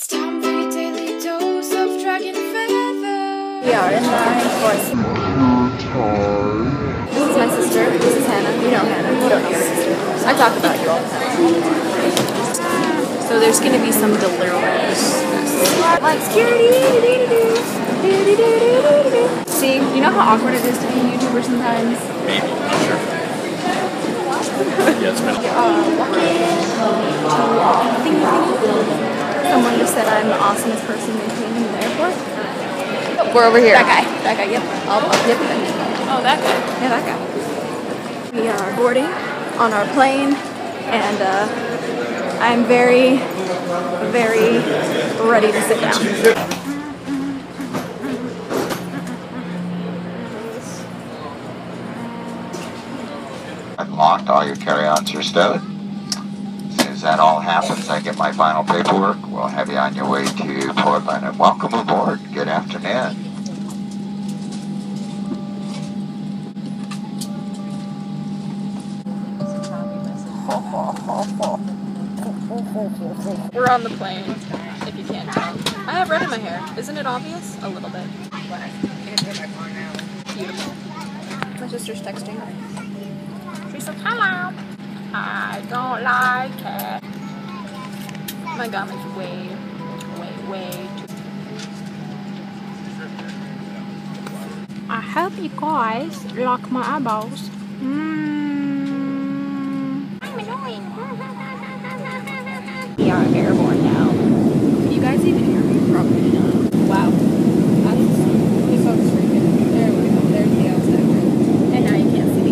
It's time for your daily dose of Dragonfeather. We are in our voice. This is my sister. This is Hannah. You know Hannah. You don't know your sister. I talk about you all the time. So there's going to be some delirious. Like security. See, you know how awkward it is to be a YouTuber sometimes? Maybe. I'm sure. Yeah, it's been someone just said I'm the awesomest person they've seen in the airport. Oh, we're over here. That guy, yep. Yep. Oh, that guy. Yeah, that guy. We are boarding on our plane, and I'm very, very ready to sit down. Unlocked all your carry-ons are stowed. As soon as that all happens, I get my final paperwork. We'll have you on your way to Portland, and welcome aboard. Good afternoon. We're on the plane, if you can't tell. I have red in my hair. Isn't it obvious? A little bit. Beautiful. My sister's texting. She's like, hello. I don't like it. My gum is way too. I hope you guys like my eyeballs. I'm annoying. We are airborne now. Can you guys even hear me? Probably not. Wow. I didn't see. We saw the screen. There we go. There's the outside. And now you can't see me.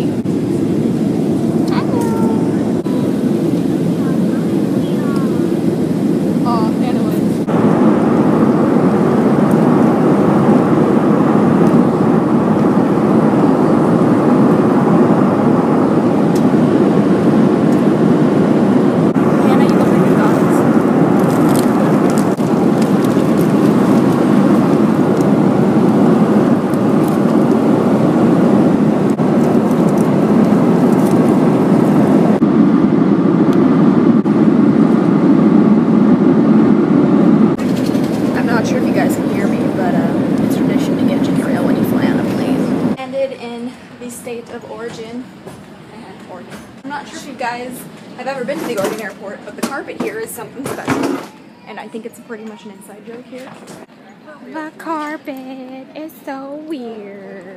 I've ever been to the Oregon airport, but the carpet here is something special, and I think it's pretty much an inside joke here. The carpet is so weird.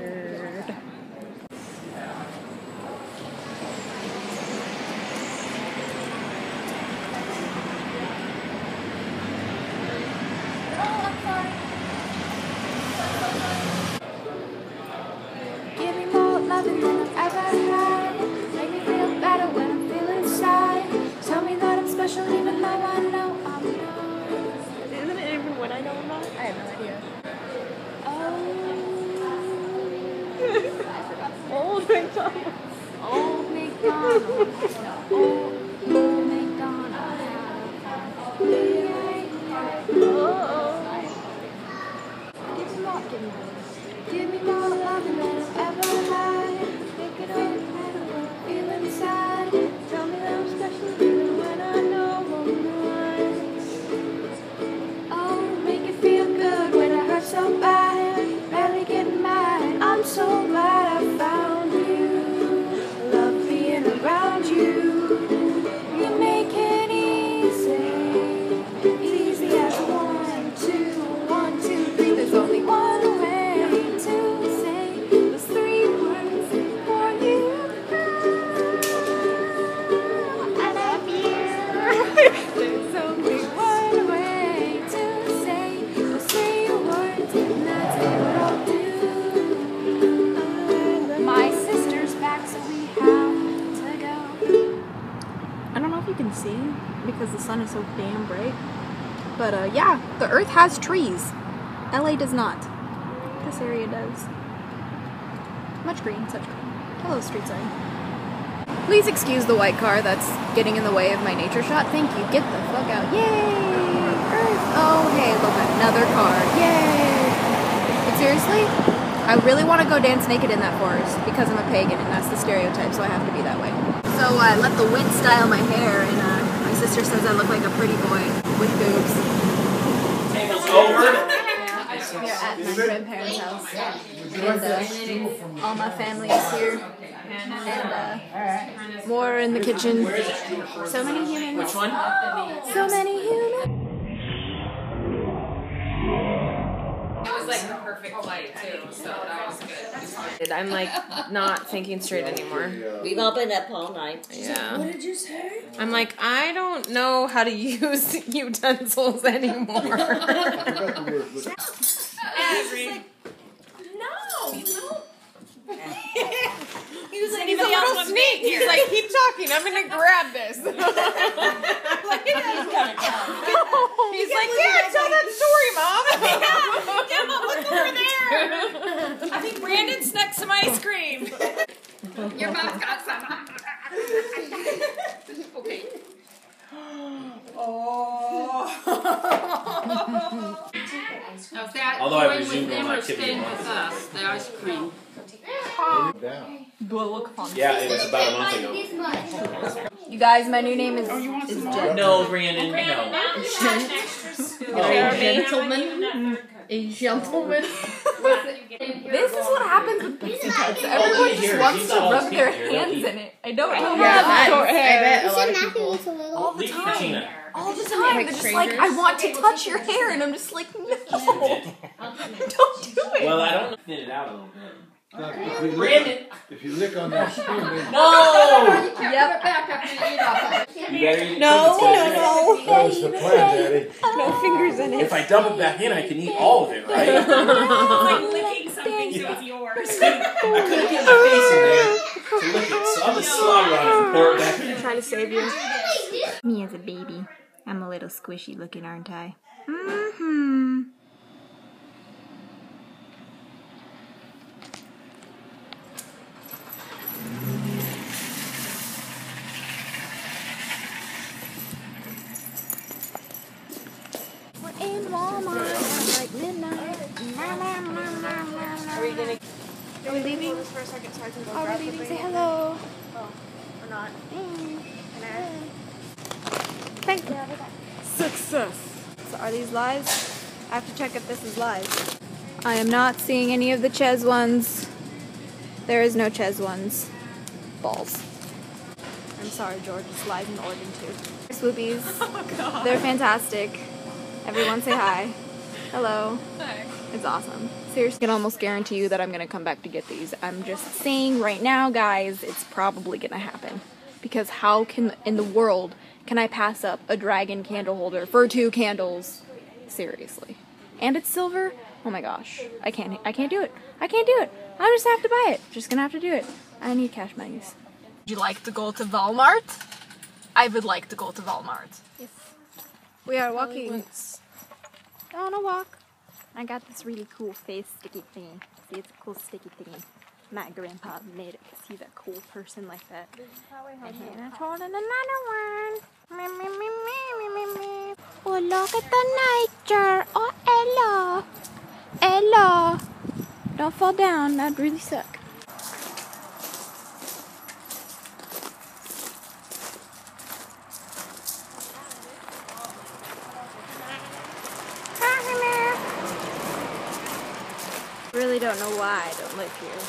Give me more loving than I've ever had. Make me feel better when I'm tell me that I'm special even though I know I'm not. Isn't it even when I know I'm not? I have no idea. Oh. Old McDonald's. Old McDonald's. The old McDonald's. Give me more loving than I've ever had. Make it all matter what I feel inside. Tell me that I'm special even when I know I'm not. Oh, make it feel good when it hurts so bad. Barely get mad. I'm so glad I found you. I love being around you. You make it easy. Easy as 1, 2. 1, 2, 3. There's only one way to say those 3 words for you. See, because the sun is so damn bright, but yeah, the earth has trees. LA does not. This area does. Much green, such green. Hello, street sign. Please excuse the white car that's getting in the way of my nature shot. Thank you. Get the fuck out. Yay, earth. Oh hey, look, another car. Yay. But seriously, I really want to go dance naked in that forest because I'm a pagan and that's the stereotype, so I have to be that way. So I let the wind style my hair, and my sister says I look like a pretty boy with boobs. over. We're at my grandparents' house, and all my family is here, and more in the kitchen. So many humans. Which one? So many humans. It was like the perfect light too, so that was good. I'm like not thinking straight anymore. We've all been up all night. Yeah. What did you say? I'm like, I don't know how to use utensils anymore. Like, no, you know. He was like, he's a little sneak. He's like, keep talking. I'm gonna grab this. I'm like, he's like, yeah, tell that story, mom. Yeah, mom, look over there. I think Brandon snuck some ice cream. Your mom got some. Okay. Oh. Although I presume they were staying with us, the ice cream. Yeah, it was about a month ago. You guys, my new name is Jen. No, Brandon, no. A gentleman. This is what happens with pixie cuts. Everyone just wants to rub their hands in it. I don't know why. Short hair. All the time. All the time. They're just like, I want to touch your hair, and I'm just like, no. Don't do it. Well, I don't thin it out a little bit. Brandon! If you lick on that spoon, then... No! You can't rub it back after you eat off it. No. That was the plan, Daddy. No fingers in it. If I dump it back in, I can eat all of it, right? It's like licking something that was yours. I couldn't get my face in there to lick it, so I'm just slobbering on it and pour it back in. I'm trying to save you. Me as a baby. I'm a little squishy looking, aren't I? Mm-hmm. We're in Walmart at like midnight. Are we gonna... Are we leaving? For a second, so I can go grab the thing. Say hello. Oh, we're not. Hey. Thank you. Success. So are these lives? I have to check if this is live. I am not seeing any of the Ches ones. There is no Ches ones. Balls. I'm sorry, George. It's live in Oregon too. Swoopies. Oh God. They're fantastic. Everyone say hi. Hello. Hi. It's awesome. Seriously, I can almost guarantee you that I'm gonna come back to get these. I'm just saying right now, guys, it's probably gonna happen. Because how can in the world can I pass up a dragon candle holder for 2 candles? Seriously. And it's silver? Oh my gosh. I can't do it. I can't do it. I just have to buy it. Just gonna have to do it. I need cash monies. Would you like to go to Walmart? I would like to go to Walmart. Yes. We are walking. On a walk. I got this really cool face sticky thingy. See, it's a cool sticky thingy. My grandpa made it because he's a cool person like that. And then I told him another one. Oh, look at the nature. Oh, hello. Hello. Don't fall down. That'd really suck. I really don't know why I don't live here.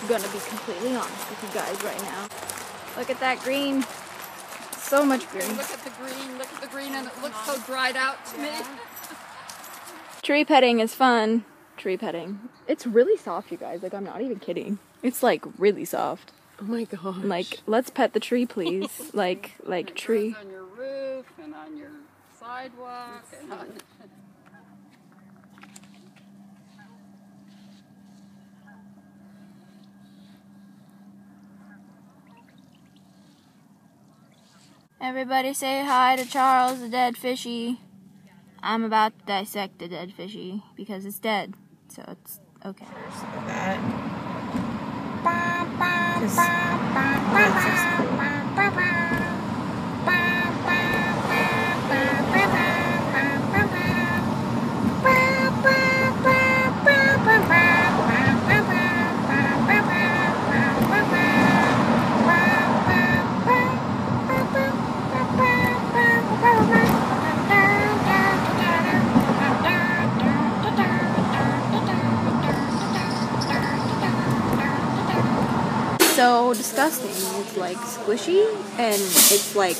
I'm gonna be completely honest with you guys right now. Look at that green. So much green. Look at the green, and it looks so dried out to me. Tree petting is fun. Tree petting. It's really soft, you guys. Like, I'm not even kidding. It's like really soft. Oh my gosh. Like, let's pet the tree, please. like tree. On your roof and on your sidewalk and on... Everybody say hi to Charles the dead fishy. I'm about to dissect the dead fishy because it's dead. So it's okay. so disgusting. It's like squishy and it's like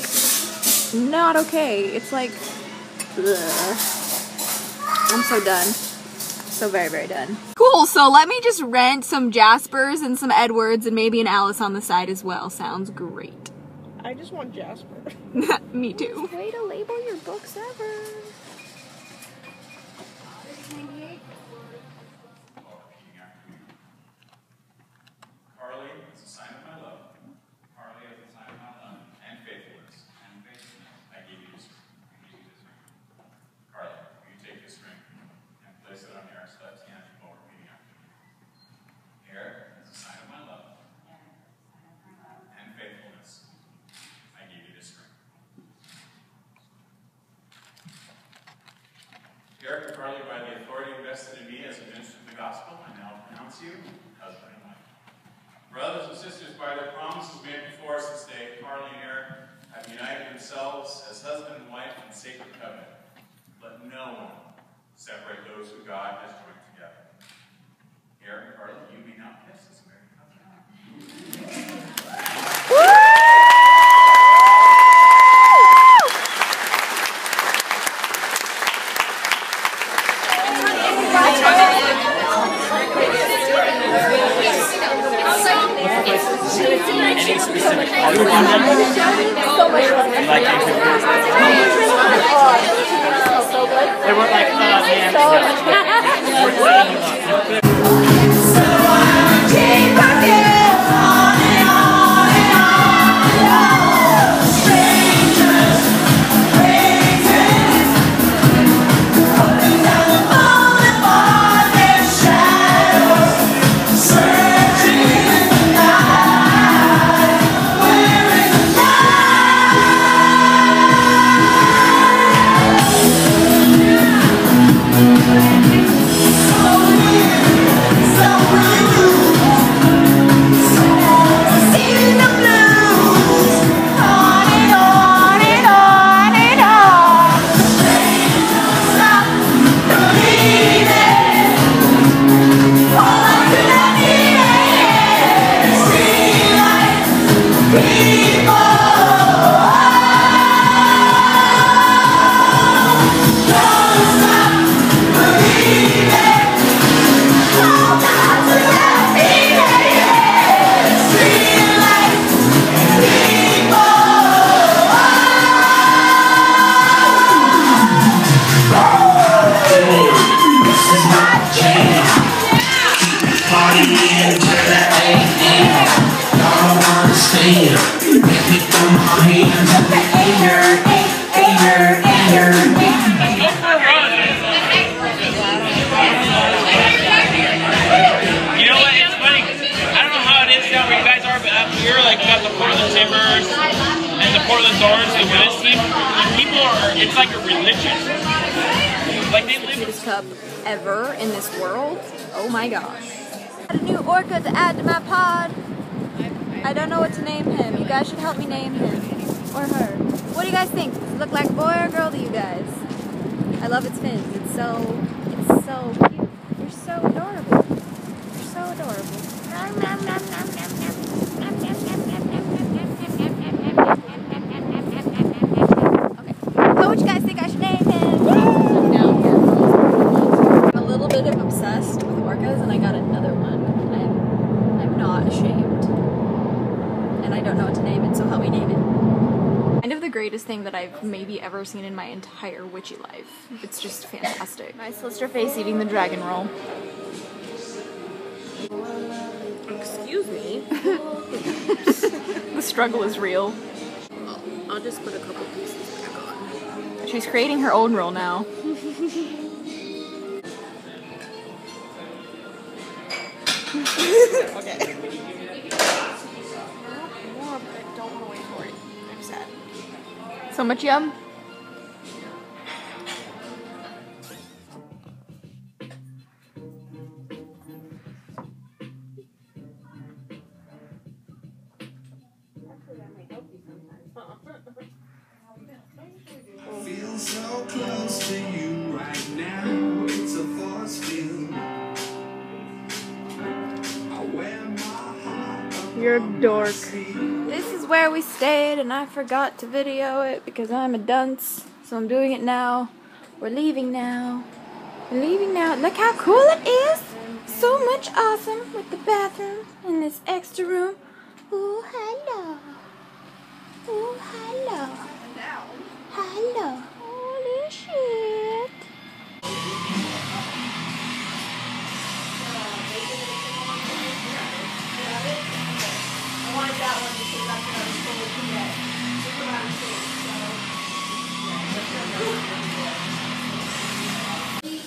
not okay. It's like, ugh. I'm so done. So very, very done. Cool, so let me just rent some Jaspers and some Edwards and maybe an Alice on the side as well. Sounds great. I just want Jasper. Me too. Best way to label your books ever. Here, Carly, by the authority invested in me as a minister of the gospel, I now pronounce you husband and wife. Brothers and sisters, by the promises made before us this day, Carly and Eric have united themselves as husband and wife in sacred covenant. Let no one separate those who God has joined together. Eric, Carly, you may now kiss this married couple. Portland Thorns, the women's team, people are, it's like a religion. Like they live. The cutest cup ever in this world. Oh my gosh. I had a new orca to add to my pod. I don't know what to name him. You guys should help me name him. Or her. What do you guys think? Does it look like a boy or a girl to you guys? I love its fins. It's so cute. You're so adorable. You're so adorable. Nom, nom, nom, nom, nom, nom. Thing that I've maybe ever seen in my entire witchy life. It's just fantastic. My solicitor face eating the dragon roll. Excuse me. The struggle is real. I'll just put a couple pieces back on. She's creating her own roll now. Okay. More, but I don't want to wait for it. I'm sad. So much yum. Feel so close to you right now. It's a force field. I wear my heart up. You're a dork. This is where we stayed, and I forgot to video it because I'm a dunce. So I'm doing it now. We're leaving now. We're leaving now. Look how cool it is. So much awesome with the bathroom and this extra room. Ooh, hello. Ooh, hello. Hello. Holy shit. I wanted that one because I thought I was going to do that. Look around here, so... Okay,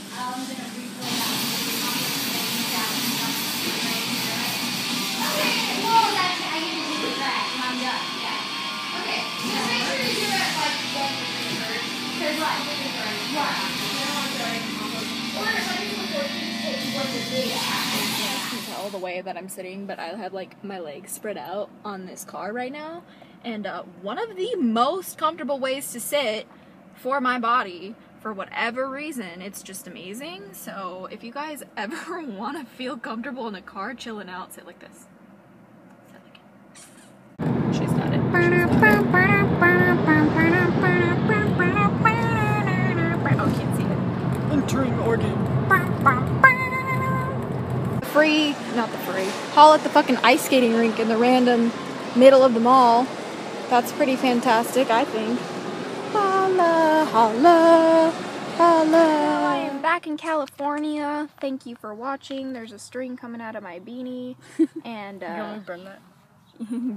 well, that's... I get to do the red, and I'm done, yeah. Okay, just make sure you do it like one with the third. There's like with the third. One. Then on third. Or like the fourth, you just take one with the third. The way that I'm sitting, but I have like my legs spread out on this car right now, and one of the most comfortable ways to sit for my body, for whatever reason, it's just amazing. So if you guys ever want to feel comfortable in a car chilling out, sit like this. Sit like it. She's got it. Oh, can't see it. Entering Oregon. Free, not the free, haul at the fucking ice skating rink in the random middle of the mall. That's pretty fantastic, I think. Holla, holla, holla. I am back in California. Thank you for watching. There's a string coming out of my beanie. And, you want me to burn that?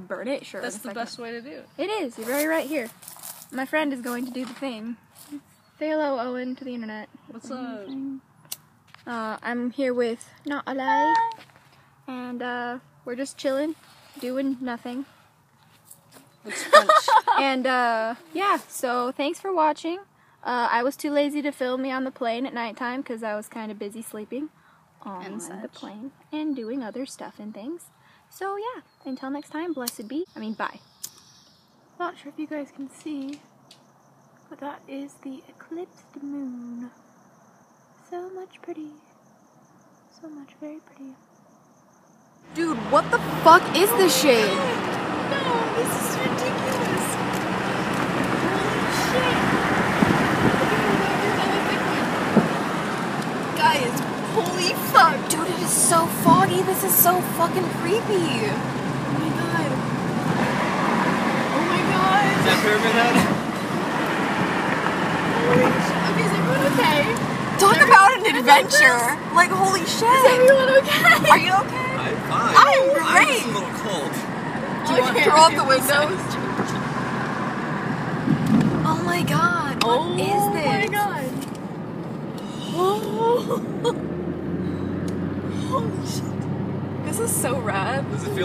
Burn it? Sure. That's the best way to do it. It is. You're very right here. My friend is going to do the thing. Say hello, Owen, to the internet. What's up? I'm here with Not Alive, and we're just chilling, doing nothing. And yeah, so thanks for watching. I was too lazy to film me on the plane at nighttime because I was kind of busy sleeping on the plane and doing other stuff and things. So yeah, until next time, blessed be. I mean, bye. Not sure if you guys can see, but that is the eclipsed moon. So much pretty. So much very pretty. Dude, what the fuck is this shade? No, this is ridiculous. Holy shit. Guys, holy fuck. Dude, it is so foggy. This is so fucking creepy. Oh my god. Oh my god. Is that perfect? Holy shit. Okay, is everyone okay? Talk about an adventure! Like, holy shit! Is everyone okay? Are you okay? I'm fine. I'm great! I'm a little cold. Do you want to throw out the windows? Oh my god, what is this? Oh my god. Holy shit. This is so rad. Does it feel